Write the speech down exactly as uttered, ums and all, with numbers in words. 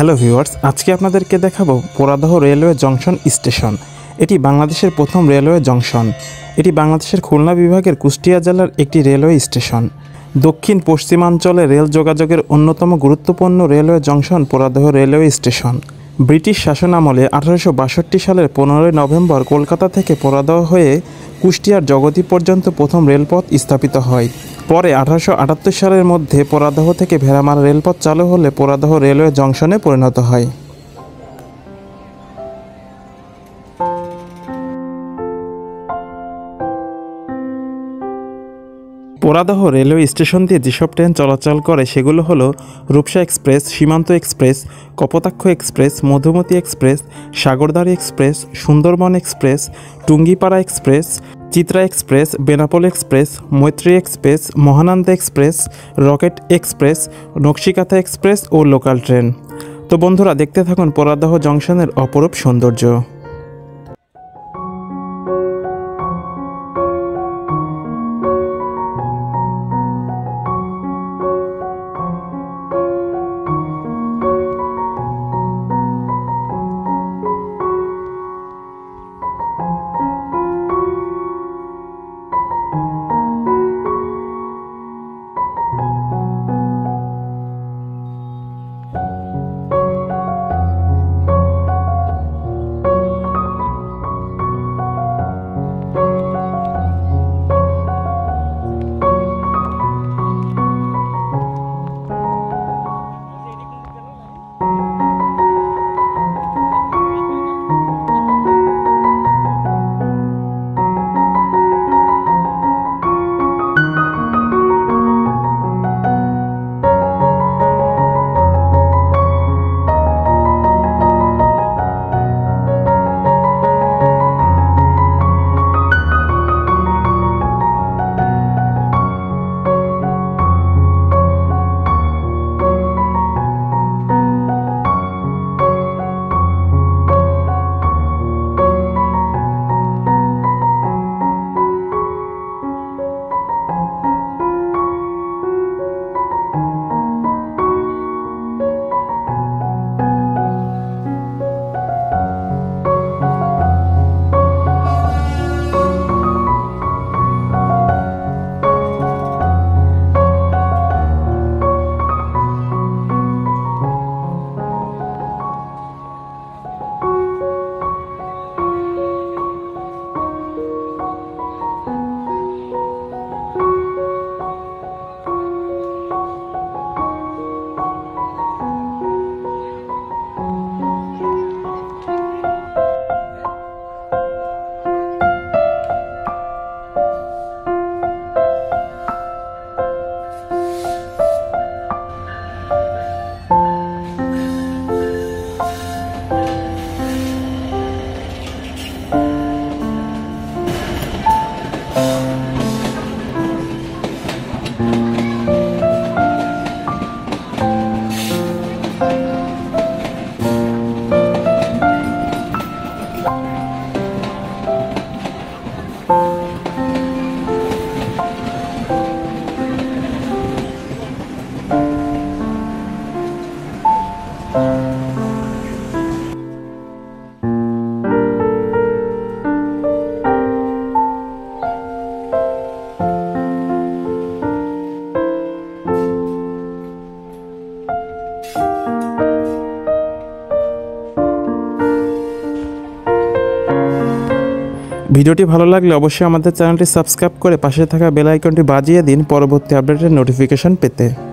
Hello viewers, আজকে আপনাদেরকে দেখাবো পোরাদহ রেলওয়ে জংশন স্টেশন। এটি বাংলাদেশের প্রথম রেলওয়ে জংশন। এটি বাংলাদেশের খুলনা বিভাগের কুষ্টিয়া জেলার একটি রেলওয়ে স্টেশন। দক্ষিণ পশ্চিমাঞ্চলে রেল যোগাযোগের অন্যতম গুরুত্বপূর্ণ railway junction Poradaha railway station. British শাসনামলে আঠারোশো বাষট্টি সালের পনেরোই নভেম্বর কলকাতা থেকে পোরাদহ হয়ে কুষ্টিয়ার জগতি পর্যন্ত প্রথম রেলপথ স্থাপিত হয়। পরে আঠারোশো আটাত্তর সালের মধ্যে পোরাদহ থেকে ভেড়ামারা রেলপথ চালু হলে পোরাদহ রেলওয়ে জংশনে পরিণত হয়। পোরাদহ রেলওয়ে স্টেশন দিয়ে যেসব ট্রেন চলাচল করে সেগুলো হলো Rupsha express, Simanta express, Kapotaksha express, Madhumati express, Sagardari express, Sundarban express, Tungipara express, Chitra express, Benapole express, Maitree express, Mahananda express, rocket express, Nakshikantha express ও লোকাল ট্রেন। তো বন্ধুরা, দেখতে থাকুন পোরাদহ জংশনের অপরূপ সৌন্দর্য। ভিডিওটি ভালো লাগলে অবশ্যই আমাদের চ্যানেলটি সাবস্ক্রাইব করে পাশে থাকা বেল আইকনটি বাজিয়ে দিন পরবর্তী আপডেটের নোটিফিকেশন পেতে।